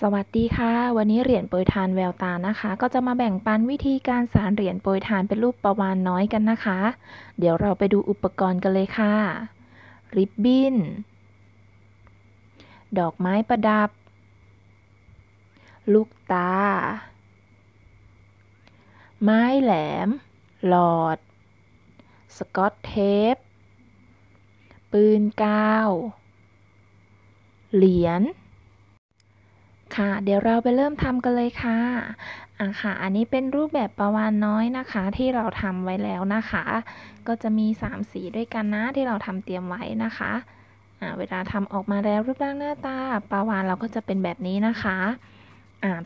สวัสดีค่ะวันนี้เหรียญโปรยทานแววตานะคะก็จะมาแบ่งปันวิธีการสานเหรียญโปรยทานเป็นรูปปลาวาฬน้อยกันนะคะเดี๋ยวเราไปดูอุปกรณ์กันเลยค่ะริบบิ้นดอกไม้ประดับลูกตาไม้แหลมหลอดสกอตเทปปืนกาวเหรียญค่ะเดี๋ยวเราไปเริ่มทำกันเลยค่ะค่ะอันนี้เป็นรูปแบบปลาวาฬน้อยนะคะที่เราทำไว้แล้วนะคะก็จะมี3สีด้วยกันนะที่เราทำเตรียมไว้นะคะเวลาทำออกมาแล้วรูปร่างหน้าตาปลาวาฬเราก็จะเป็นแบบนี้นะคะ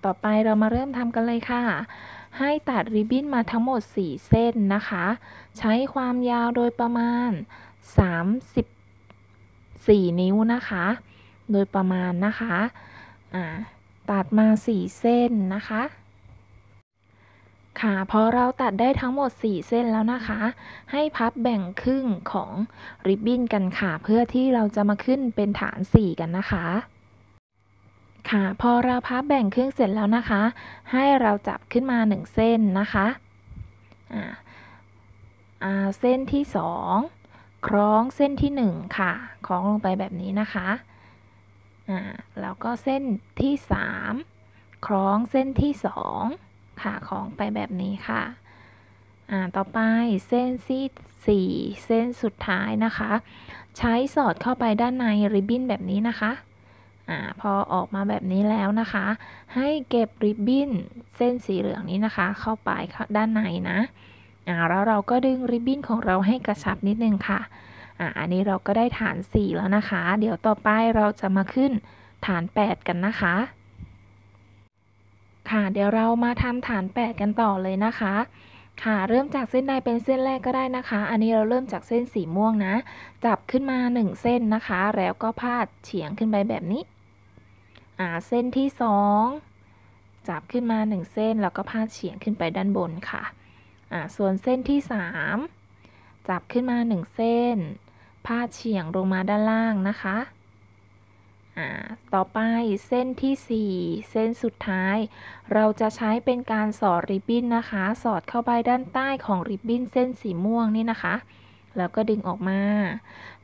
ต่อไปเรามาเริ่มทำกันเลยค่ะให้ตัดริบบิ้นมาทั้งหมด4เส้นนะคะใช้ความยาวโดยประมาณ34นิ้วนะคะโดยประมาณนะคะตัดมา4เส้นนะคะค่ะพอเราตัดได้ทั้งหมด4เส้นแล้วนะคะให้พับแบ่งครึ่งของริบบิ้นกันค่ะเพื่อที่เราจะมาขึ้นเป็นฐาน4กันนะคะค่ะพอเราพับแบ่งครึ่งเสร็จแล้วนะคะให้เราจับขึ้นมา1เส้นนะคะเส้นที่2คล้องเส้นที่1ค่ะคล้องลงไปแบบนี้นะคะแล้วก็เส้นที่3คล้องเส้นที่2ค่ะคล้องไปแบบนี้ค่ะต่อไปเส้นที่4เส้นสุดท้ายนะคะใช้สอดเข้าไปด้านในริบบิ้นแบบนี้นะคะพอออกมาแบบนี้แล้วนะคะให้เก็บริบบิ้นเส้นสีเหลืองนี้นะคะเข้าไปด้านในนะแล้วเราก็ดึงริบบิ้นของเราให้กระชับนิดนึงค่ะอันนี้เราก็ได้ฐาน4แล้วนะคะเดี๋ยวต่อไปเราจะมาขึ้นฐาน8กันนะคะค่ะเดี๋ยวเรามาทำฐาน8กันต่อเลยนะคะค่ะเริ่มจากเส้นใดเป็นเส้นแรกก็ได้นะคะอันนี้เราเริ่มจากเส้นสีม่วงนะจับขึ้นมา1เส้นนะคะแล้วก็พาดเฉียงขึ้นไปแบบนี้เส้นที่2จับขึ้นมา1เส้นแล้วก็พาดเฉียงขึ้นไปด้านบนค่ะส่วนเส้นที่3จับขึ้นมา1เส้นพาดเฉียงลงมาด้านล่างนะคะต่อไปเส้นที่4เส้นสุดท้ายเราจะใช้เป็นการสอดริบบิ้นนะคะสอดเข้าไปด้านใต้ของริบบิ้นเส้นสีม่วงนี่นะคะแล้วก็ดึงออกมา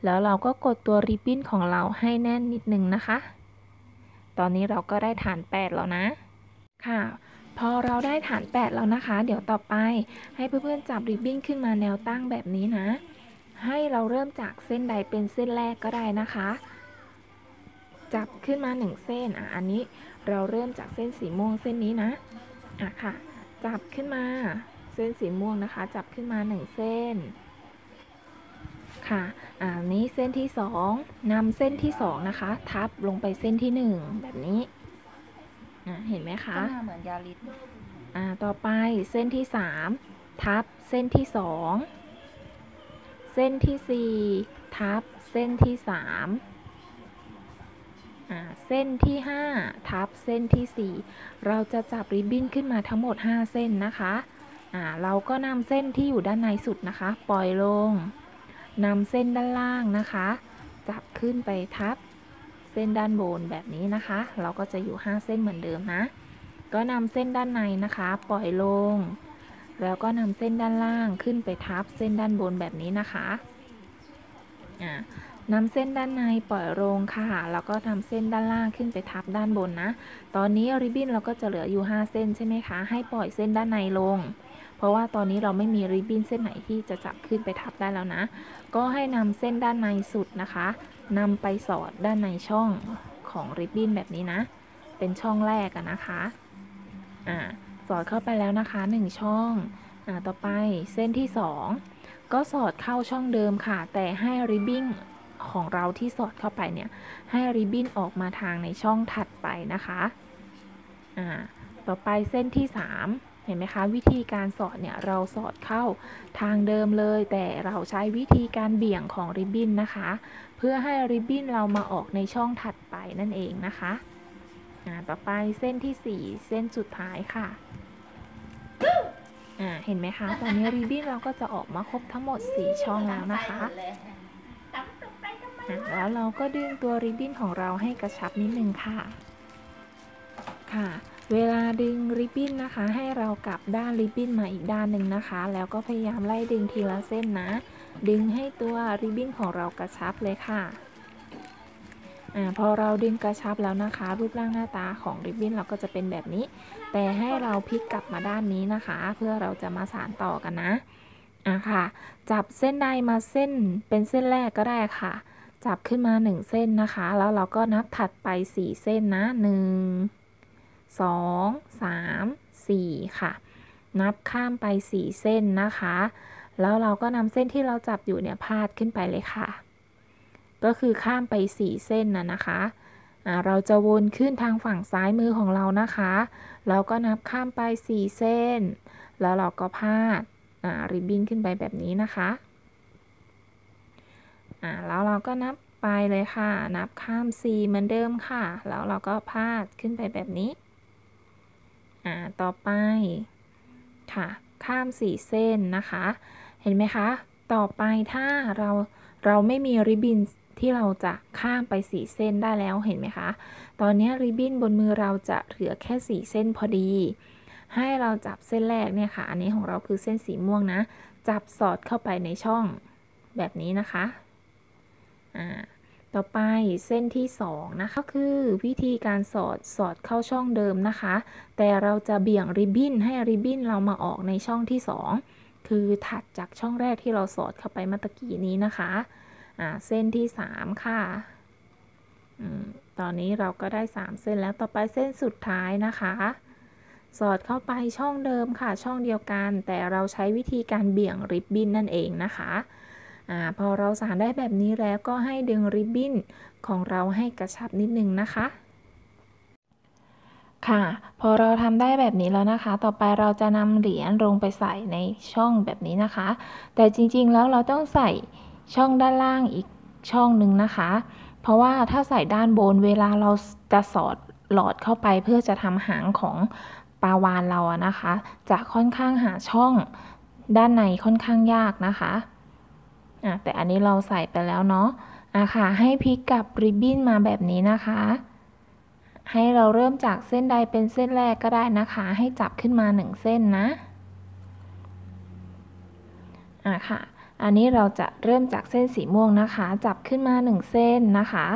แล้วเราก็กดตัวริบบิ้นของเราให้แน่นนิดนึงนะคะตอนนี้เราก็ได้ฐาน8แล้วนะค่ะพอเราได้ฐาน8แล้วนะคะเดี๋ยวต่อไปให้เพื่อนๆจับริบบิ้นขึ้นมาแนวตั้งแบบนี้นะให้เราเริ่มจากเส้นใดเป็นเส้นแรกก็ได้นะคะจับขึ้นมา1เส้นอันนี้เราเริ่มจากเส้นสีม่วงเส้นนี้นะค่ะจับขึ้นมาเส้นสีม่วงนะคะจับขึ้นมา1เส้นค่ะอันนี้เส้นที่2นำเส้นที่2นะคะทับลงไปเส้นที่1แบบนี้เห็นไหมคะเหมือนยาลิตต่อไปเส้นที่3ทับเส้นที่2เส้นที่4ทับเส้นที่3เส้นที่5ทับเส้นที่4เราจะจับริบบิ้นขึ้นมาทั้งหมด5เส้นนะคะเราก็นำเส้นที่อยู่ด้านในสุดนะคะปล่อยลงนำเส้นด้านล่างนะคะจับขึ้นไปทับเส้นด้านบนแบบนี้นะคะเราก็จะอยู่5เส้นเหมือนเดิมนะก็นำเส้นด้านในนะคะปล่อยลงแล้วก็นำเส้นด้านล่างขึ้นไปทับเส้นด้านบนแบบนี้นะคะนำเส้นด้านในปล่อยลงค่ะแล้วก็นำเส้นด้านล่างขึ้นไปทับด้านบนนะตอนนี้ริบบิ้นเราก็จะเหลืออยู่5เส้นใช่ไหมคะให้ปล่อยเส้นด้านในลงเพราะว่าตอนนี้เราไม่มีริบบิ้นเส้นไหนที่จะจับขึ้นไปทับได้แล้วนะก็ให้นำเส้นด้านในสุดนะคะนำไปสอดด้านในช่องของริบบิ้นแบบนี้นะเป็นช่องแรกนะคะสอดเข้าไปแล้วนะคะ1ช่องต่อไปเส้นที่2ก็สอดเข้าช่องเดิมค่ะแต่ให้ริบบิ้นของเราที่สอดเข้าไปเนี่ยให้ริบบิ้นออกมาทางในช่องถัดไปนะคะต่อไปเส้นที่3เห็นไหมคะวิธีการสอดเนี่ยเราสอดเข้าทางเดิมเลยแต่เราใช้วิธีการเบี่ยงของริบบิ้นนะคะเพื่อให้ริบบิ้นเรามาออกในช่องถัดไปนั่นเองนะคะต่อไปเส้นที่4เส้นสุดท้ายค่ะเห็นไหมคะตอนนี้ริบบิ้นเราก็จะออกมาครบทั้งหมด4ช่องแล้วนะคะแล้วเราก็ดึงตัวริบบิ้นของเราให้กระชับนิดนึงค่ะ ค่ะเวลาดึงริบบิ้นนะคะให้เรากลับด้านริบบิ้นมาอีกด้านหนึ่งนะคะแล้วก็พยายามไล่ดึงทีละเส้นนะดึงให้ตัวริบบิ้นของเรากระชับเลยค่ะพอเราดึงกระชับแล้วนะคะรูปร่างหน้าตาของริบบิ้นเราก็จะเป็นแบบนี้แต่ให้เราพลิกกลับมาด้านนี้นะคะเพื่อเราจะมาสานต่อกันนะค่ะจับเส้นใดมาเส้นเป็นเส้นแรกก็ได้ค่ะจับขึ้นมา1เส้นนะคะแล้วเราก็นับถัดไป4เส้นนะ1 2 3 4ค่ะนับข้ามไป4เส้นนะคะแล้วเราก็นำเส้นที่เราจับอยู่เนี่ยพาดขึ้นไปเลยค่ะก็คือข้ามไป4เส้นนะคะเราจะวนขึ้นทางฝั่งซ้ายมือของเรานะคะแล้วก็นับข้ามไป4เส้นแล้วเราก็พาดริบบิ้นขึ้นไปแบบนี้นะคะแล้วเราก็นับไปเลยค่ะนับข้าม4เหมือนเดิมค่ะแล้วเราก็พาดขึ้นไปแบบนี้ต่อไปค่ะข้าม4เส้นนะคะเห็นไหมคะต่อไปถ้าเราไม่มีริบบิ้นที่เราจะข้ามไป4เส้นได้แล้วเห็นไหมคะตอนนี้ริบบิ้นบนมือเราจะเหลือแค่4เส้นพอดีให้เราจับเส้นแรกเนี่ยค่ะอันนี้ของเราคือเส้นสีม่วงนะจับสอดเข้าไปในช่องแบบนี้นะคะต่อไปเส้นที่2นะคะคือวิธีการสอดเข้าช่องเดิมนะคะแต่เราจะเบี่ยงริบบิ้นให้ริบบิ้นเรามาออกในช่องที่2คือถัดจากช่องแรกที่เราสอดเข้าไปเมื่อกี้นี้นะคะเส้นที่3ค่ะตอนนี้เราก็ได้3เส้นแล้วต่อไปเส้นสุดท้ายนะคะสอดเข้าไปช่องเดิมค่ะช่องเดียวกันแต่เราใช้วิธีการเบี่ยงริบบิ้นนั่นเองนะคะพอเราสานได้แบบนี้แล้วก็ให้ดึงริบบิ้นของเราให้กระชับนิดนึงนะคะค่ะพอเราทำได้แบบนี้แล้วนะคะต่อไปเราจะนำเหรียญลงไปใส่ในช่องแบบนี้นะคะแต่จริงๆแล้วเราต้องใส่ช่องด้านล่างอีกช่องหนึ่งนะคะเพราะว่าถ้าใส่ด้านบนเวลาเราจะสอดหลอดเข้าไปเพื่อจะทำหางของปลาวาฬเรานะคะจะค่อนข้างหาช่องด้านในค่อนข้างยากนะคะแต่อันนี้เราใส่ไปแล้วเนาะค่ะให้พลิกกับริบบิ้นมาแบบนี้นะคะให้เราเริ่มจากเส้นใดเป็นเส้นแรกก็ได้นะคะให้จับขึ้นมา1เส้นนะค่ะอันนี้เราจะเริ่มจากเส้นสีม่วงนะคะจับขึ้นมา1เส้นนะคะ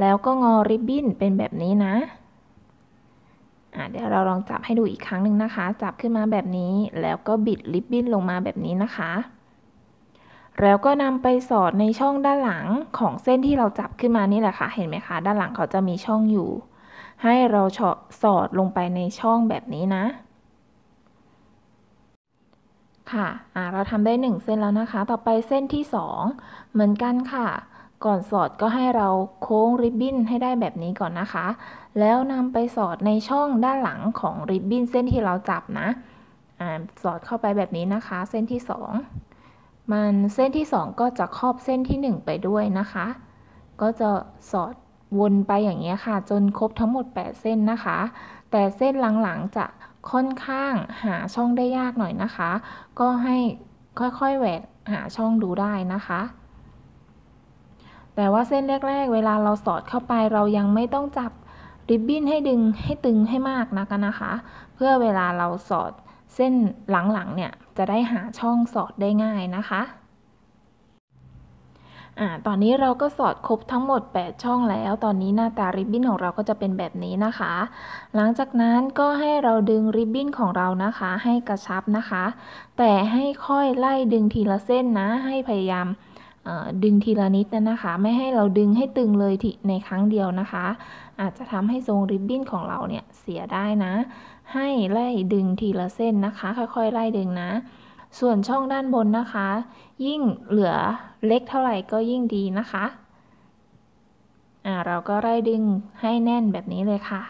แล้วก็งอริบบิ้นเป็นแบบนี้นะเดี๋ยวเราลองจับให้ดูอีกครั้งหนึ่งนะคะจับขึ้นมาแบบนี้แล้วก็บิดริบบิ้นลงมาแบบนี้นะคะแล้วก็นำไปสอดในช่องด้านหลังของเส้นที่เราจับขึ้นมานี่แหละค่ะเห็นไหมคะด้านหลังเขาจะมีช่องอยู่ให้เราสอดลงไปในช่องแบบนี้นะค่ะเราทำได้1เส้นแล้วนะคะต่อไปเส้นที่2เหมือนกันค่ะก่อนสอดก็ให้เราโค้งริบบิ้นให้ได้แบบนี้ก่อนนะคะแล้วนำไปสอดในช่องด้านหลังของริบบิ้นเส้นที่เราจับนะสอดเข้าไปแบบนี้นะคะเส้นที่2เส้นที่2ก็จะครอบเส้นที่1ไปด้วยนะคะก็จะสอดวนไปอย่างนี้ค่ะจนครบทั้งหมด8เส้นนะคะแต่เส้นหลังๆจะค่อนข้างหาช่องได้ยากหน่อยนะคะก็ให้ค่อยๆแหวกหาช่องดูได้นะคะแต่ว่าเส้นแรกๆเวลาเราสอดเข้าไปเรายังไม่ต้องจับริบบิ้นให้ดึงให้ตึงให้มากนักนะคะเพื่อเวลาเราสอดเส้นหลังๆเนี่ยจะได้หาช่องสอดได้ง่ายนะคะตอนนี้เราก็สอดครบทั้งหมด8ช่องแล้วตอนนี้หน้าตาริบบิ้นของเราก็จะเป็นแบบนี้นะคะหลังจากนั้นก็ให้เราดึงริบบิ้นของเรานะคะให้กระชับนะคะแต่ให้ค่อยไล่ดึงทีละเส้นนะให้พยายามดึงทีละนิดนะคะไม่ให้เราดึงให้ตึงเลยในครั้งเดียวนะคะอาจจะทำให้ทรงริบบิ้นของเราเนี่ยเสียได้นะให้ไล่ดึงทีละเส้นนะคะค่อยๆไล่ดึงนะส่วนช่องด้านบนนะคะยิ่งเหลือเล็กเท่าไหร่ก็ยิ่งดีนะคะเราก็ไล่ดึงให้แน่นแบบนี้เลยค่ะ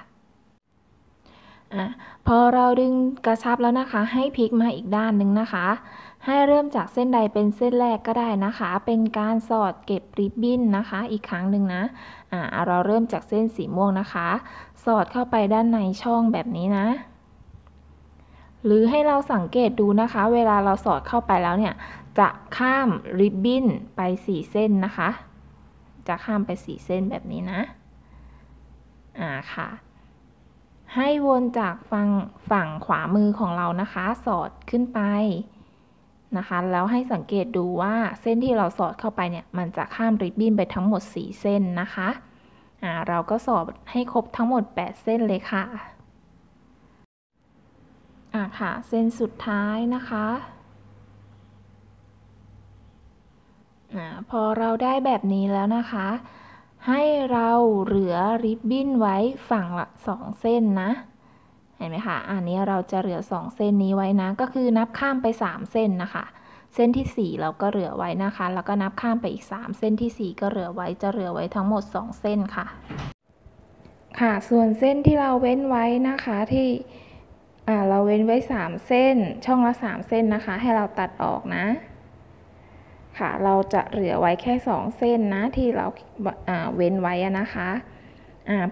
พอเราดึงกระชับแล้วนะคะให้พลิกมาอีกด้านหนึ่งนะคะให้เริ่มจากเส้นใดเป็นเส้นแรกก็ได้นะคะเป็นการสอดเก็บริบบิ้นนะคะอีกครั้งหนึ่งนะเราเริ่มจากเส้นสีม่วงนะคะสอดเข้าไปด้านในช่องแบบนี้นะหรือให้เราสังเกตดูนะคะเวลาเราสอดเข้าไปแล้วเนี่ยจะข้ามริบบิ้นไป4เส้นนะคะจะข้ามไป4เส้นแบบนี้นะค่ะ ให้วนจากฝั่งขวามือของเรานะคะสอดขึ้นไปนะคะแล้วให้สังเกตดูว่าเส้นที่เราสอดเข้าไปเนี่ยมันจะข้ามริบบิ้นไปทั้งหมด4เส้นนะคะเราก็สอดให้ครบทั้งหมด8เส้นเลยค่ะค่ะเส้นสุดท้ายนะคะพอเราได้แบบนี้แล้วนะคะให้เราเหลือริบบิ้นไว้ฝั่งละ2เส้นนะเห็นไหมคะอันนี้เราจะเหลือ2เส้นนี้ไว้นะก็คือนับข้ามไป3เส้นนะคะเส้นที่4เราก็เหลือไว้นะคะแล้วก็นับข้ามไปอีก3เส้นที่4ก็เหลือไว้จะเหลือไว้ทั้งหมด2เส้นค่ะค่ะส่วนเส้นที่เราเว้นไว้นะคะที่เราเว้นไว้3เส้นช่องละ3เส้นนะคะให้เราตัดออกนะค่ะเราจะเหลือไว้แค่2เส้นนะที่เราเว้นไว้นะคะ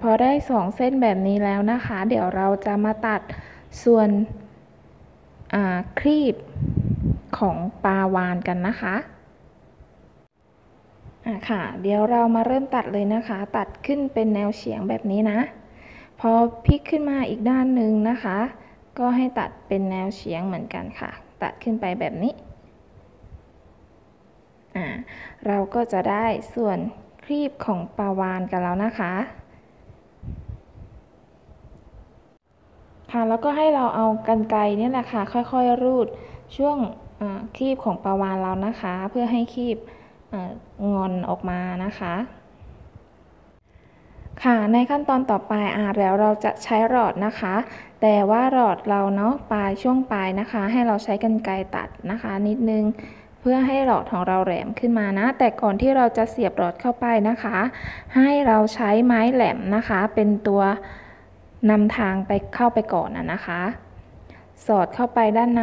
พอได้2เส้นแบบนี้แล้วนะคะเดี๋ยวเราจะมาตัดส่วนครีบของปลาวาฬกันนะคะค่ะเดี๋ยวเรามาเริ่มตัดเลยนะคะตัดขึ้นเป็นแนวเฉียงแบบนี้นะพอพลิกขึ้นมาอีกด้านหนึ่งนะคะก็ให้ตัดเป็นแนวเฉียงเหมือนกันค่ะตัดขึ้นไปแบบนี้เราก็จะได้ส่วนครีบของปลาวาฬกันแล้วนะคะค่ะแล้วก็ให้เราเอากรรไกรนี่แหละค่ะค่อยๆรูดช่วงครีบของปลาวาฬเรานะคะเพื่อให้ครีบงอนออกมานะคะค่ะในขั้นตอนต่อไปแล้วเราจะใช้หลอดนะคะแต่ว่าหลอดเราเนาะปลายช่วงปลายนะคะให้เราใช้กรรไกรตัดนะคะนิดนึงเพื่อให้หลอดของเราแหลมขึ้นมานะแต่ก่อนที่เราจะเสียบหลอดเข้าไปนะคะให้เราใช้ไม้แหลมนะคะเป็นตัวนำทางไปเข้าไปก่อนนะคะสอดเข้าไปด้านใน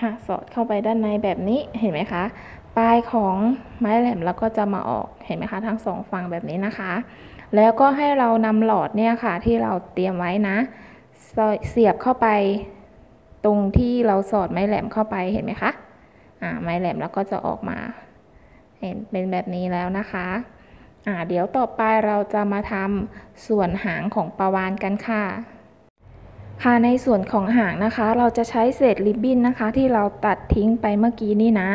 ค่ะสอดเข้าไปด้านในแบบนี้เห็นไหมคะปลายของไม้แหลมแล้วก็จะมาออกเห็นไหมคะทั้งสองฝั่งแบบนี้นะคะแล้วก็ให้เรานำหลอดเนี่ยค่ะที่เราเตรียมไว้นะเสียบเข้าไปตรงที่เราสอดไม้แหลมเข้าไปเห็นไหมคะไม้แหลมแล้วก็จะออกมาเห็นเป็นแบบนี้แล้วนะคะเดี๋ยวต่อไปเราจะมาทำส่วนหางของปลาวาฬกันค่ะค่ะในส่วนของหางนะคะเราจะใช้เศษริบบิ้นนะคะที่เราตัดทิ้งไปเมื่อกี้นี่นะ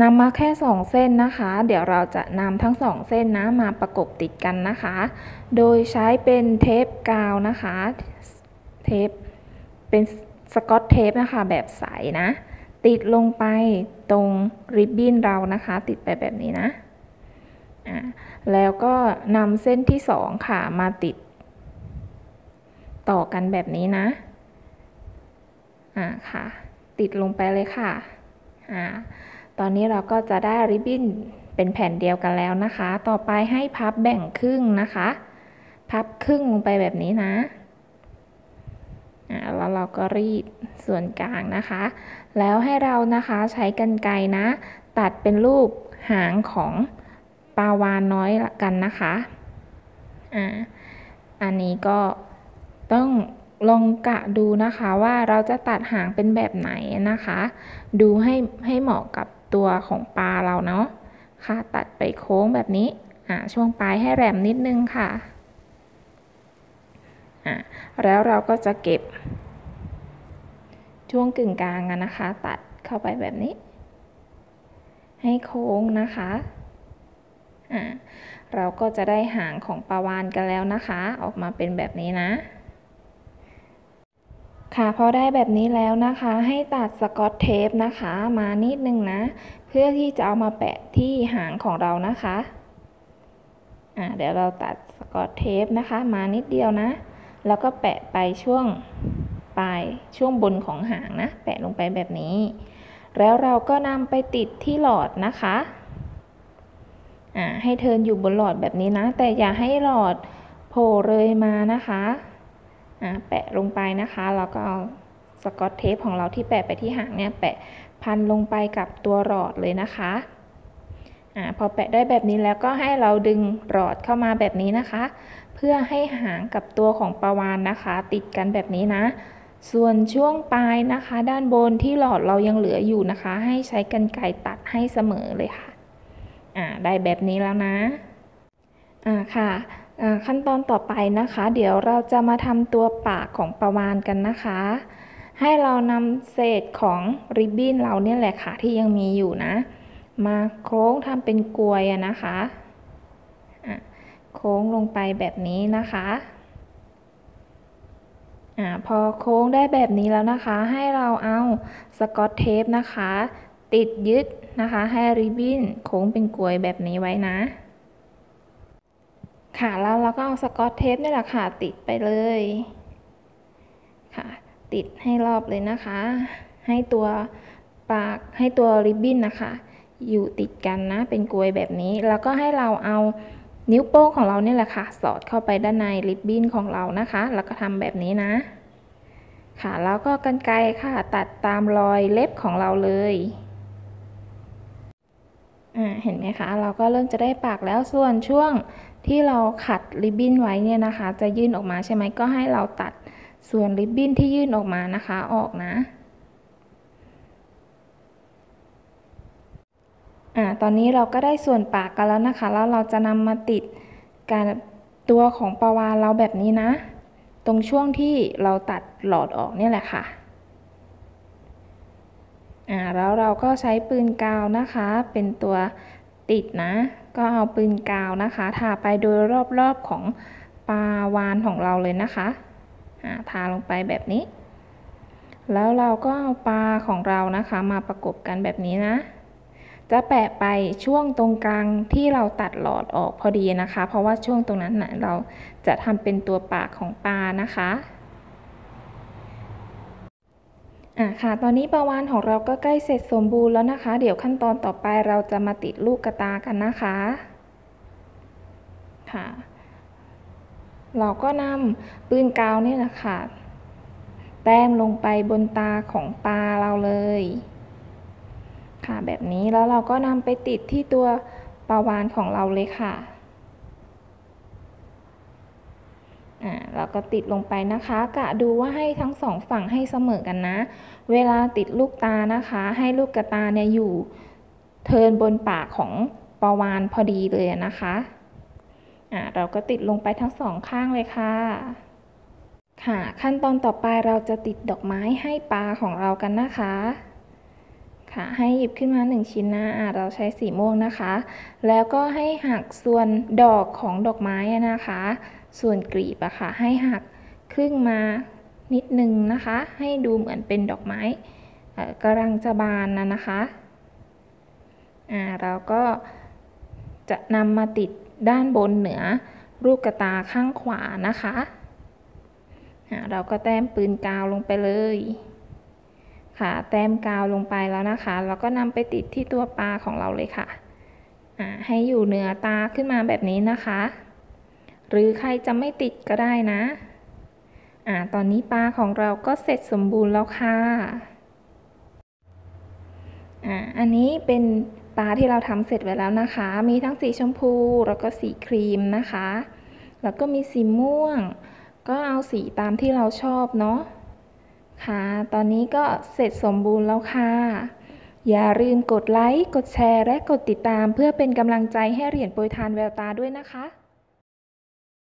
นำมาแค่2เส้นนะคะเดี๋ยวเราจะนำทั้ง2เส้นนะมาประกบติดกันนะคะโดยใช้เป็นเทปกาวนะคะเทปเป็นสกอตเทปนะคะแบบใสนะติดลงไปตรงริบบิ้นเรานะคะติดไปแบบนี้นะแล้วก็นำเส้นที่2ค่ะมาติดต่อกันแบบนี้นะค่ะติดลงไปเลยค่ะตอนนี้เราก็จะได้ริบบิ้นเป็นแผ่นเดียวกันแล้วนะคะต่อไปให้พับแบ่งครึ่งนะคะพับครึ่งลงไปแบบนี้นะแล้วเราก็รีดส่วนกลางนะคะแล้วให้เรานะคะใช้กรรไกรนะตัดเป็นรูปหางของปลาวาฬน้อยละกันนะคะอันนี้ก็ต้องลองกะดูนะคะว่าเราจะตัดหางเป็นแบบไหนนะคะดูให้เหมาะกับตัวของปลาเราเนาะค่ะตัดไปโค้งแบบนี้ช่วงปลายให้แหลมนิดนึงค่ะแล้วเราก็จะเก็บช่วงกึ่งกลางนะคะตัดเข้าไปแบบนี้ให้โค้งนะคะเราก็จะได้หางของปลาวาฬกันแล้วนะคะออกมาเป็นแบบนี้นะค่ะพอได้แบบนี้แล้วนะคะให้ตัดสกอตเทปนะคะมานิดนึงนะเพื่อที่จะเอามาแปะที่หางของเรานะคะเดี๋ยวเราตัดสกอตเทปนะคะมานิดเดียวนะแล้วก็แปะไปช่วงปลายช่วงบนของหางนะแปะลงไปแบบนี้แล้วเราก็นำไปติดที่หลอดนะคะให้เทิร์นอยู่บนหลอดแบบนี้นะแต่อย่าให้หลอดโผล่เลยมานะคะแปะลงไปนะคะแล้วก็เอาสกอตเทปของเราที่แปะไปที่หางเนี่ยแปะพันลงไปกับตัวหลอดเลยนะคะพอแปะได้แบบนี้แล้วก็ให้เราดึงหลอดเข้ามาแบบนี้นะคะเพื่อให้หางกับตัวของปลาวาฬนะคะติดกันแบบนี้นะส่วนช่วงปลายนะคะด้านบนที่หลอดเรายังเหลืออยู่นะคะให้ใช้กรรไกรตัดให้เสมอเลยค่ะได้แบบนี้แล้วนะค่ะ ขั้นตอนต่อไปนะคะเดี๋ยวเราจะมาทำตัวปากของปลาวาฬกันนะคะให้เรานำเศษของริบบิ้นเราเนี่ยแหละค่ะที่ยังมีอยู่นะมาโค้งทำเป็นกลวยนะคะโค้งลงไปแบบนี้นะคะพอโค้งได้แบบนี้แล้วนะคะให้เราเอาสกอตเทปนะคะติดยึดนะคะให้ริบบิ้นโค้งเป็นกลวยแบบนี้ไว้นะค่ะแล้วเราก็เอาสกอตเทปนี่แหละค่ะติดไปเลยค่ะติดให้รอบเลยนะคะให้ตัวปากให้ตัวริบบิ้นนะคะอยู่ติดกันนะเป็นกลวยแบบนี้แล้วก็ให้เราเอานิ้วโป้งของเราเนี่ยแหละค่ะสอดเข้าไปด้านในริบบิ้นของเรานะคะแล้วก็ทำแบบนี้นะค่ะแล้วก็กรรไกรค่ะตัดตามรอยเล็บของเราเลยเห็นไหมคะเราก็เริ่มจะได้ปากแล้วส่วนช่วงที่เราขัดริบบิ้นไว้เนี่ยนะคะจะยื่นออกมาใช่ไหมก็ให้เราตัดส่วนริบบิ้นที่ยื่นออกมานะคะออกนะตอนนี้เราก็ได้ส่วนปากกันแล้วนะคะแล้วเราจะนำมาติดกับตัวของปลาวาฬเราแบบนี้นะตรงช่วงที่เราตัดหลอดออกเนี่ยแหละค่ะแล้วเราก็ใช้ปืนกาวนะคะเป็นตัวติดนะก็เอาปืนกาวนะคะทาไปโดยรอบๆของปลาวาฬของเราเลยนะคะทาลงไปแบบนี้แล้วเราก็เอาปลาของเรานะคะมาประกบกันแบบนี้นะจะแปะไปช่วงตรงกลางที่เราตัดหลอดออกพอดีนะคะเพราะว่าช่วงตรงนั้นนะเราจะทำเป็นตัวปากของปลานะคะค่ะตอนนี้ปลาวาฬของเราก็ใกล้เสร็จสมบูรณ์แล้วนะคะเดี๋ยวขั้นตอนต่อไปเราจะมาติดลูกกระตากันนะคะค่ะเราก็นำปืนกาวนี่แหละค่ะแต้มลงไปบนตาของปลาเราเลยค่ะแบบนี้แล้วเราก็นำไปติดที่ตัวปลาวาฬของเราเลยค่ะเราก็ติดลงไปนะคะกะดูว่าให้ทั้งสองฝั่งให้เสมอกันนะเวลาติดลูกตานะคะให้ลูกกระตาเนี่ยอยู่เทินบนปากของปลาวาฬพอดีเลยนะคะเราก็ติดลงไปทั้งสองข้างเลยค่ะค่ะขั้นตอนต่อไปเราจะติดดอกไม้ให้ปลาของเรากันนะคะค่ะให้หยิบขึ้นมา1ชิ้นนะเราใช้สีม่วงนะคะแล้วก็ให้หักส่วนดอกของดอกไม้นะคะส่วนกลีบอะค่ะให้หักครึ่งมานิดนึงนะคะให้ดูเหมือนเป็นดอกไม้กำลังจะบานนะคะเราก็จะนำมาติดด้านบนเหนือลูกกระตาข้างขวานะคะเราก็แต้มปืนกาวลงไปเลยค่ะแต้มกาวลงไปแล้วนะคะแล้วก็นำไปติดที่ตัวปลาของเราเลยค่ะให้อยู่เหนือตาขึ้นมาแบบนี้นะคะหรือใครจะไม่ติดก็ได้นะตอนนี้ปลาของเราก็เสร็จสมบูรณ์แล้วค่ะอันนี้เป็นปลาที่เราทำเสร็จไว้แล้วนะคะมีทั้งสีชมพูแล้วก็สีครีมนะคะแล้วก็มีสีม่วงก็เอาสีตามที่เราชอบเนาะค่ะตอนนี้ก็เสร็จสมบูรณ์แล้วค่ะอย่าลืมกดไลค์กดแชร์และกดติดตามเพื่อเป็นกำลังใจให้เหรียญโปรยทานแววตาด้วยนะคะ